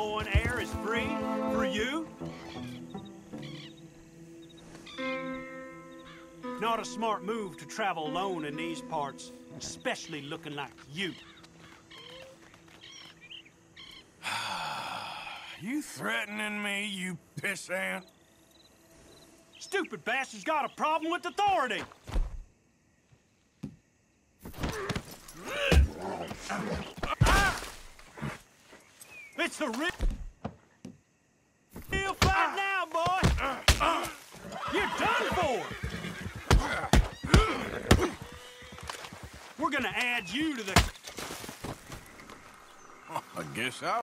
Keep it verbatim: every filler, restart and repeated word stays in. on air is free for you. Not a smart move to travel alone in these parts, especially looking like you. You threatening me, you pissant? Stupid bastard's got a problem with authority. It's the real fight now, boy. You're done for. We're gonna add you to the... I guess I...